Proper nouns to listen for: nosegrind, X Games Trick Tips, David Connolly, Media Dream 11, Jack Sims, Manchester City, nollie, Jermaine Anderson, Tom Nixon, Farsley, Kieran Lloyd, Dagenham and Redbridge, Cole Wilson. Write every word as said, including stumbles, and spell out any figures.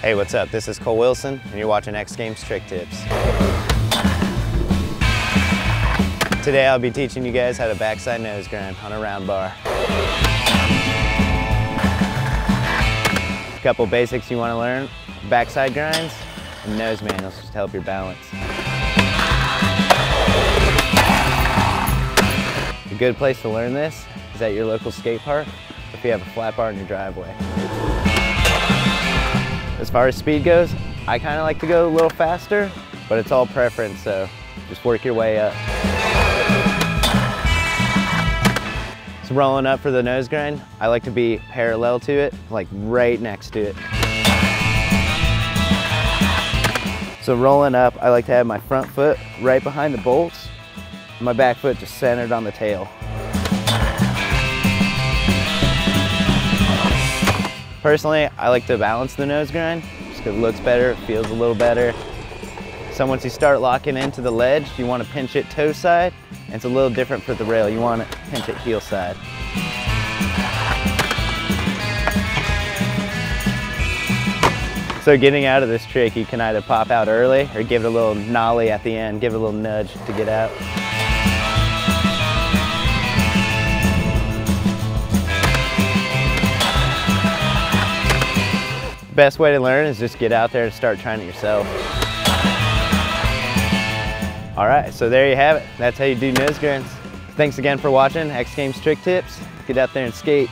Hey, what's up? This is Cole Wilson, and you're watching X Games Trick Tips. Today I'll be teaching you guys how to backside nose grind on a round bar. A couple basics you want to learn: backside grinds and nose manuals, just to help your balance. A good place to learn this is at your local skate park, if you have a flat bar in your driveway. As far as speed goes, I kind of like to go a little faster, but it's all preference, so just work your way up. So rolling up for the nose grind, I like to be parallel to it, like right next to it. So rolling up, I like to have my front foot right behind the bolts, and my back foot just centered on the tail. Personally, I like to balance the nose grind, just because it looks better, it feels a little better. So once you start locking into the ledge, you want to pinch it toe side, and it's a little different for the rail. You want to pinch it heel side. So getting out of this trick, you can either pop out early or give it a little nollie at the end, give it a little nudge to get out. Best way to learn is just get out there and start trying it yourself. All right, so there you have it. That's how you do nose grinds. Thanks again for watching X Games Trick Tips. Get out there and skate.